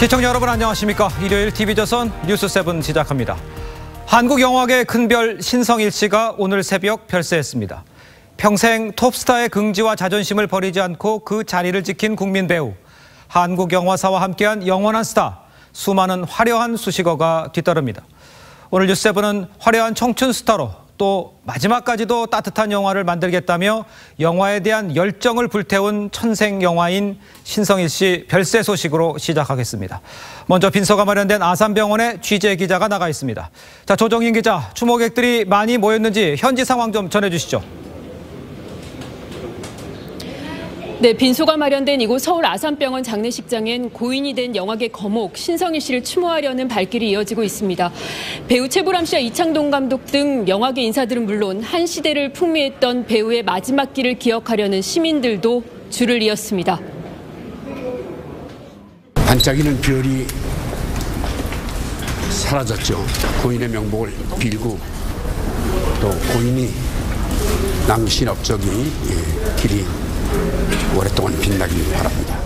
시청자 여러분 안녕하십니까. 일요일 TV조선 뉴스7 시작합니다. 한국영화계 큰별 신성일 씨가 오늘 새벽 별세했습니다. 평생 톱스타의 긍지와 자존심을 버리지 않고 그 자리를 지킨 국민 배우, 한국영화사와 함께한 영원한 스타, 수많은 화려한 수식어가 뒤따릅니다. 오늘 뉴스7은 화려한 청춘 스타로 또 마지막까지도 따뜻한 영화를 만들겠다며 영화에 대한 열정을 불태운 천생 영화인 신성일 씨 별세 소식으로 시작하겠습니다. 먼저 빈소가 마련된 아산병원에 취재 기자가 나가 있습니다. 자, 조정인 기자, 추모객들이 많이 모였는지 현지 상황 좀 전해주시죠. 네, 빈소가 마련된 이곳 서울 아산병원 장례식장엔 고인이 된 영화계 거목 신성일 씨를 추모하려는 발길이 이어지고 있습니다. 배우 최보람 씨와 이창동 감독 등 영화계 인사들은 물론 한 시대를 풍미했던 배우의 마지막 길을 기억하려는 시민들도 줄을 이었습니다. 반짝이는 별이 사라졌죠. 고인의 명복을 빌고 또 고인이 낭신업적인 길이 오랫동안 빛나길 바랍니다.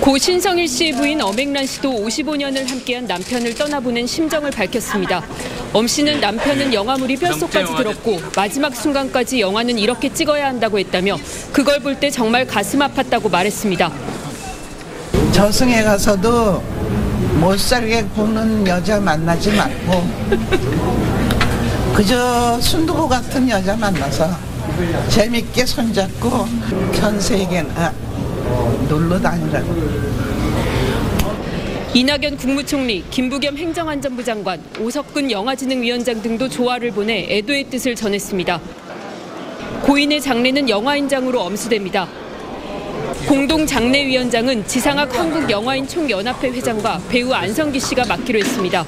고 신성일 씨의 부인 엄앵란 씨도 55년을 함께한 남편을 떠나보낸 심정을 밝혔습니다. 엄 씨는 남편은 영화물이 뼛속까지 들었고 마지막 순간까지 영화는 이렇게 찍어야 한다고 했다며 그걸 볼 때 정말 가슴 아팠다고 말했습니다. 저승에 가서도 못 살게 구는 여자 만나지 말고 그저 순두부 같은 여자 만나서 재밌게 손잡고 전 세계나 놀러 다니라고. 이낙연 국무총리, 김부겸 행정안전부 장관, 오석근 영화진흥위원장 등도 조화를 보내 애도의 뜻을 전했습니다. 고인의 장례는 영화인장으로 엄수됩니다. 공동장례위원장은 지상학 한국영화인총연합회 회장과 배우 안성기 씨가 맡기로 했습니다.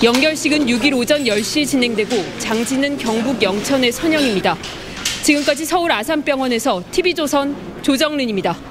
영결식은 6일 오전 10시 진행되고 장지는 경북 영천의 선영입니다. 지금까지 서울 아산병원에서 TV조선 조정린입니다.